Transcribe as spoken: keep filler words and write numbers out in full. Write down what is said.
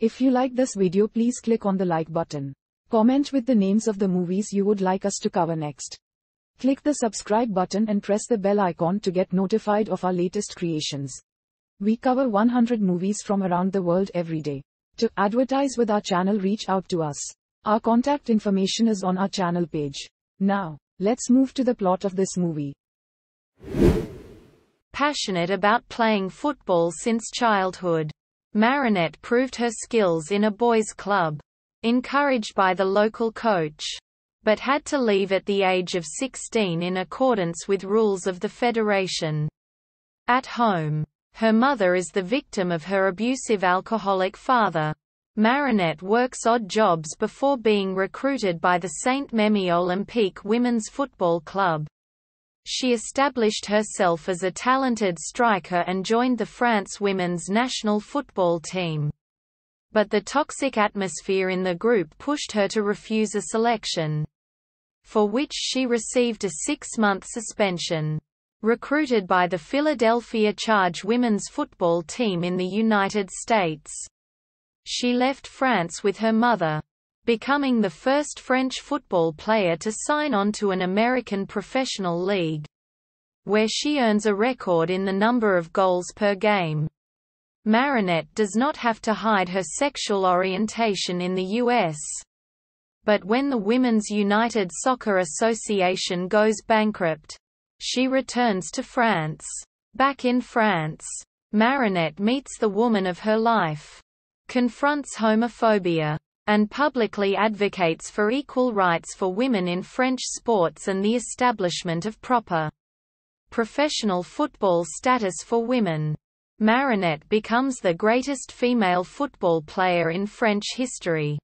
If you like this video, please click on the like button. Comment with the names of the movies you would like us to cover next. Click the subscribe button and press the bell icon to get notified of our latest creations. We cover one hundred movies from around the world every day. To advertise with our channel, reach out to us. Our contact information is on our channel page. Now, let's move to the plot of this movie. Passionate about playing football since childhood, Marinette proved her skills in a boys' club, encouraged by the local coach, but had to leave at the age of sixteen in accordance with rules of the federation. At home, her mother is the victim of her abusive alcoholic father. Marinette works odd jobs before being recruited by the Saint-Memmi Olympique Women's Football Club. She established herself as a talented striker and joined the France women's national football team. But the toxic atmosphere in the group pushed her to refuse a selection, for which she received a six-month suspension. Recruited by the Philadelphia Charge women's football team in the United States, she left France with her mother, becoming the first French football player to sign on to an American professional league, where she earns a record in the number of goals per game. Marinette does not have to hide her sexual orientation in the U S, but when the Women's United Soccer Association goes bankrupt, she returns to France. Back in France, Marinette meets the woman of her life, confronts homophobia, and publicly advocates for equal rights for women in French sports and the establishment of proper professional football status for women. Marinette becomes the greatest female football player in French history.